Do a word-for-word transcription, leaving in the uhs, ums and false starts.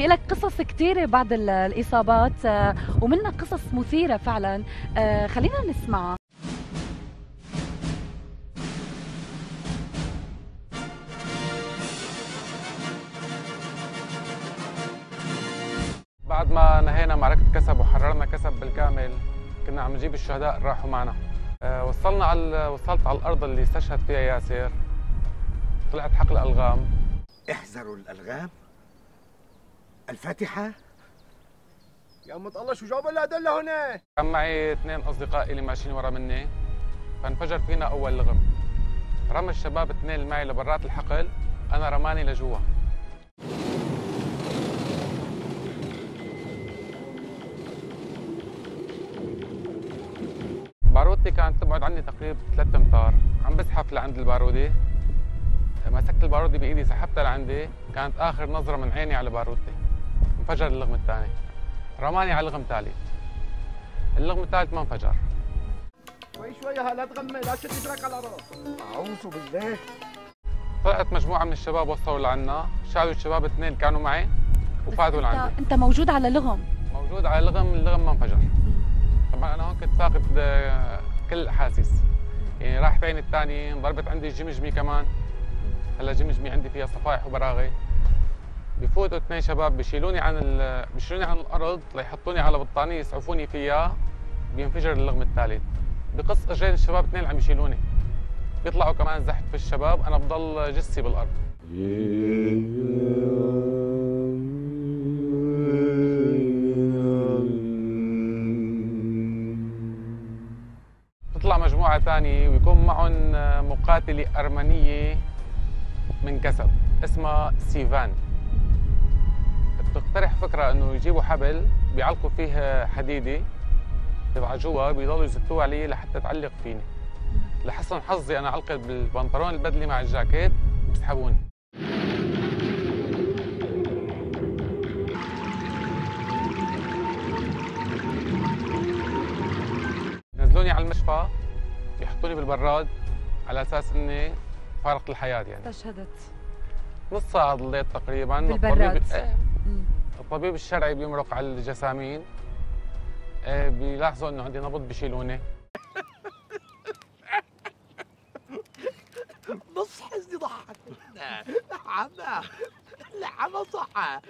في لك قصص كثيرة بعد الإصابات ومنها قصص مثيرة فعلا، خلينا نسمعها. بعد ما نهينا معركة كسب وحررنا كسب بالكامل كنا عم نجيب الشهداء راحوا معنا. وصلنا على وصلت على الأرض اللي استشهد فيها ياسر، طلعت حقل ألغام. احذروا الألغام. الفاتحة يا أمة الله، شو جاب الأدلة لهنا؟ كان معي اثنين أصدقائي اللي ماشيين ورا مني، فانفجر فينا أول لغم. رمى الشباب اثنين اللي معي لبرات الحقل، أنا رماني لجوا. بارودتي كانت تبعد عني تقريبا ثلاثة أمتار، عم بزحف لعند البارودة، مسكت البارودة بإيدي سحبتها لعندي، كانت آخر نظرة من عيني على بارودتي. انفجر اللغم الثاني، رماني على اللغم الثالث. اللغم الثالث ما انفجر. شوي شوي لا تغمي، لا تشد رجلك على راسك. أعوذ بالله. طلعت مجموعة من الشباب وصلوا لعنا، شالوا الشباب اثنين كانوا معي وفاتوا لعندي. أنت موجود على لغم؟ موجود على لغم، اللغم ما انفجر. طبعا انا هون كنت فاقد كل احاسيس، يعني راحت عيني الثانيه، انضربت عندي جمجمه كمان، هلا جمجمه عندي فيها صفائح وبراغي. بفوتوا اثنين شباب بشيلوني عن بشيلوني عن الارض ليحطوني على بطانيه يسعفوني فيها، بينفجر اللغم الثالث، بقص اجرين الشباب اثنين عم يشيلوني، بيطلعوا كمان زحف في الشباب، انا بضل جسي بالارض. تطلع مجموعة ثانية ويكون معهم مقاتلة أرمنية من كسب اسمها سيفان، بتقترح فكرة إنه يجيبوا حبل بيعلقوا فيه حديدة تبع جوا، بيضلوا يزتوها علي لحتى تعلق فيني. لحسن حظي أنا علقت بالبنطلون البدلة مع الجاكيت بسحبوني. نزلوني على المشفى يحطوني بالبراد على اساس اني فارقت الحياه. يعني استشهدت نص ساعه ضليت تقريبا بالبراد. الطبيب, الطبيب الشرعي بيمرق على الجسامين، بيلاحظوا انه عندي نبض بشيلوني. نص حزني ضحك. نعم نعم نعم صح.